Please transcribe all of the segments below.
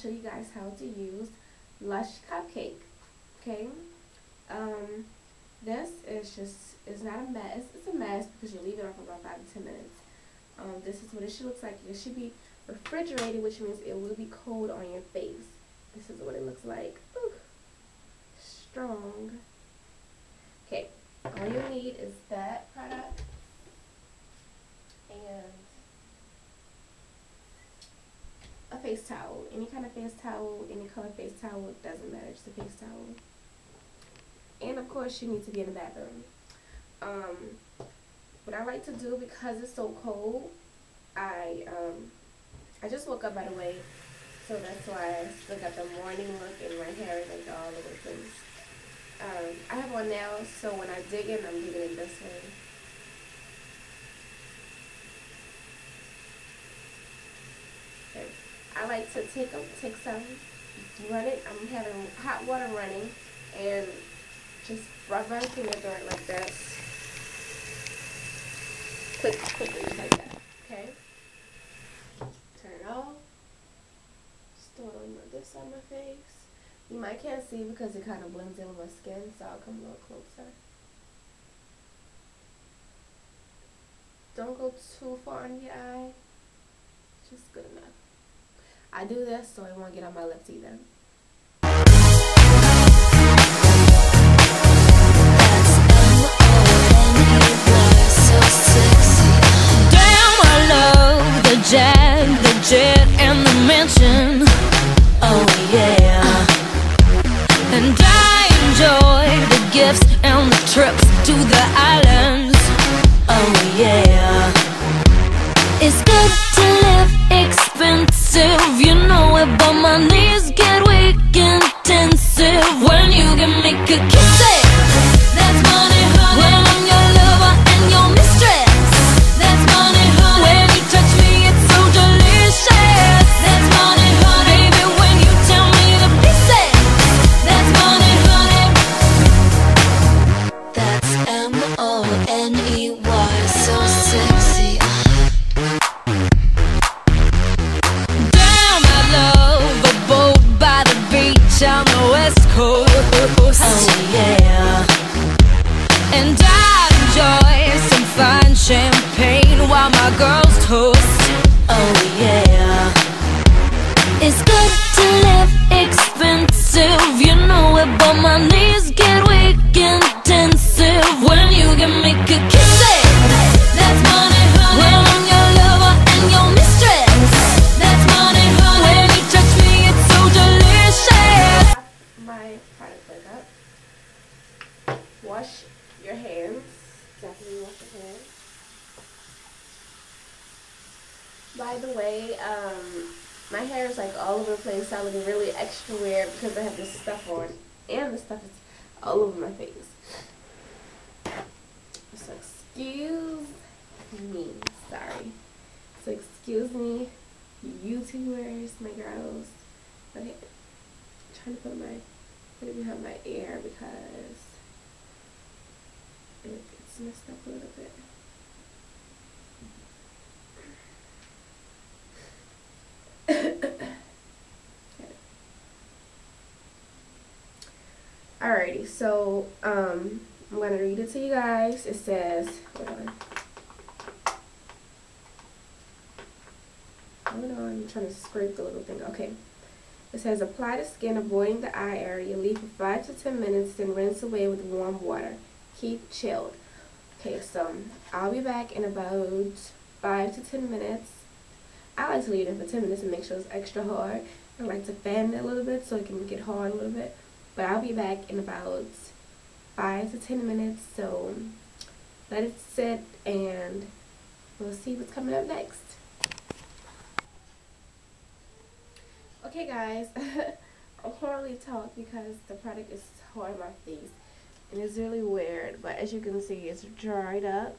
show you guys how to use Lush Cupcake. Okay, this is just, it's not a mess, it's a mess because you leave it on for about 5 to 10 minutes. This is what it should look like. It should be refrigerated, which means it will be cold on your face. This is what it looks like. Ooh, strong. Okay, all you need is that product and a face towel. Any kind of face towel, any color face towel, doesn't matter, just a face towel. And of course you need to be in the bathroom. What I like to do, because it's so cold, I just woke up, by the way, so that's why I still got the morning look and my hair is like all over the place. I have one now, so when I dig in, I'm digging in this way. Okay. I like to take some, run it. I'm having hot water running, and just rub my finger through it like that. Quickly, like that. Okay. Turn it off. Just throw it on this side of my face. You might can't see because it kind of blends in with my skin, so I'll come a little closer. Don't go too far on your eye. Just good enough. I do this so it won't get on my lips either. And the trips to the islands, oh yeah. It's good to live expensive, you know it, but my knees get weak and tensive when you can make a kiss it. That's money, honey. When I'm your lover and your mistress. That's money, honey. When you touch me, it's so delicious. That's money, honey. Baby, when you tell me the pieces. That's money. M-O-N-E-Y, so sexy. Damn, I love a boat by the beach on the west coast. Oh yeah. And I enjoy some fine champagne while my girls toast. Oh yeah. It's good to live expensive, you know it, but my knees get weak and intensive when you can make a kiss it. That's money, honey. When I'm your lover and your mistress. That's money, honey. When you touch me, it's so delicious. My product went up. Wash your hands. Definitely wash your hands. By the way, my hair is like all over the place, so I look really extra weird because I have this stuff on, and the stuff is all over my face. So excuse me, sorry. So excuse me, YouTubers, my girls. Okay, I'm trying to put it behind my ear because it's messed up a little bit. Alrighty, so I'm going to read it to you guys. It says, hold on, I'm trying to scrape the little thing. Okay. It says, apply to skin, avoiding the eye area. Leave for 5 to 10 minutes, then rinse away with warm water. Keep chilled. Okay, so I'll be back in about 5 to 10 minutes. I like to leave it in for 10 minutes and make sure it's extra hard. I like to fan it a little bit so it can get hard a little bit. But I'll be back in about 5 to 10 minutes, so let it sit and we'll see what's coming up next. Okay guys, I can't really talk because the product is hard on my face and it's really weird, but as you can see, it's dried up.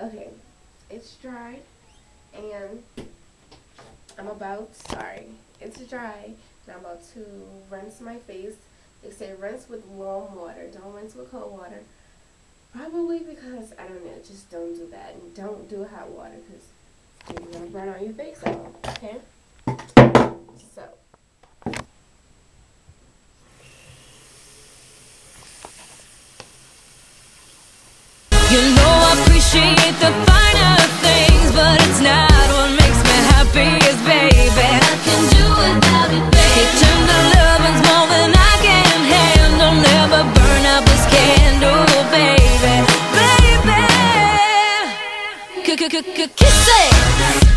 Okay, it's dried and it's dry and I'm about to rinse my face. They say rinse with warm water, don't rinse with cold water. Probably because, I don't know, just don't do that. And don't do hot water because it's going to burn on your face off, okay? So. You know I appreciate the finer things, but it's not what makes me happy is baby. I can do without it, baby. It turned to loving's more than I can handle. Never burn up this candle, baby. Kiss it,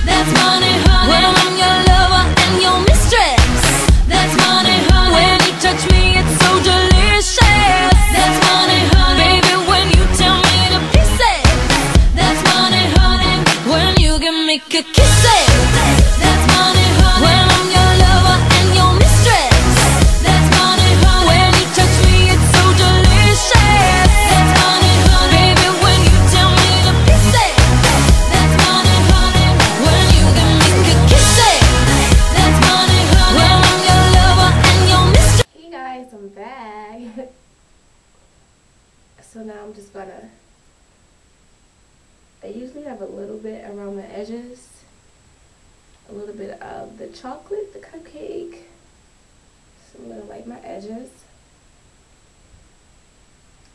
that's money, honey. When I'm your lover and your mistress, that's money, honey. When you touch me, it's so delicious, that's money, honey. Baby, when you tell me to kiss it, that's money, honey. When you give me a kiss it, that's money, honey. When I'm your lover and your mistress, that's money, honey. When you touch me, it's so delicious, that's money, honey. Baby, when you tell me to kiss it. So now I'm just gonna, I usually have a little bit around the edges, a little bit of the chocolate, the cupcake, so I'm gonna like my edges,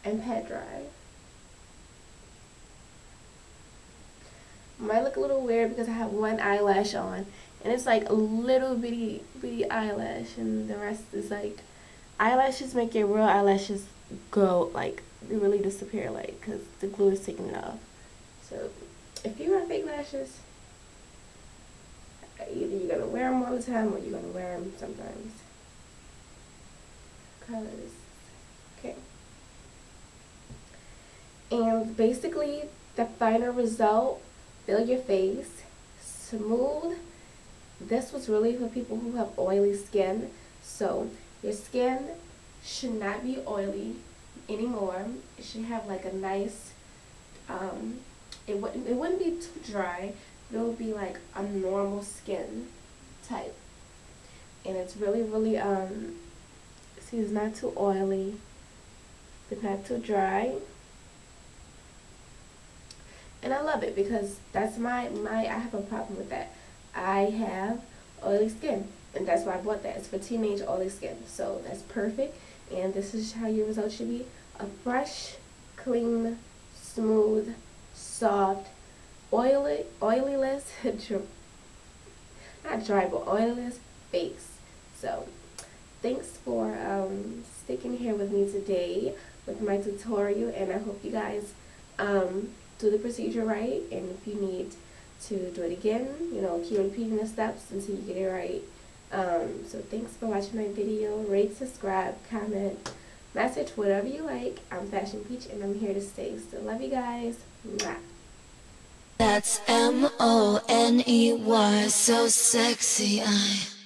and pat dry. Might look a little weird because I have one eyelash on, and it's like a little bitty eyelash, and the rest is like, eyelashes make your real eyelashes go like, they really disappear like because the glue is taking it off. So if you have fake lashes, either you're going to wear them all the time or you're going to wear them sometimes. Because, okay. And basically the final result, fill your face, smooth. This was really for people who have oily skin. So your skin should not be oily anymore. It should have like a nice, it wouldn't be too dry, but it would be like a normal skin type. And it's really, see, it's not too oily, but not too dry. And I love it because that's my I have a problem with that. I have oily skin, and that's why I bought that. It's for teenage oily skin, so that's perfect. And this is how your result should be. A fresh, clean, smooth, soft, oilyless, not dry, but oilyless face. So, thanks for sticking here with me today with my tutorial. And I hope you guys do the procedure right. And if you need to do it again, you know, keep repeating the steps until you get it right. So thanks for watching my video. Rate, subscribe, comment, message, whatever you like. I'm Fashion Peach and I'm here to stay. So love you guys. Mwah. That's M-O-N-E-Y, so sexy.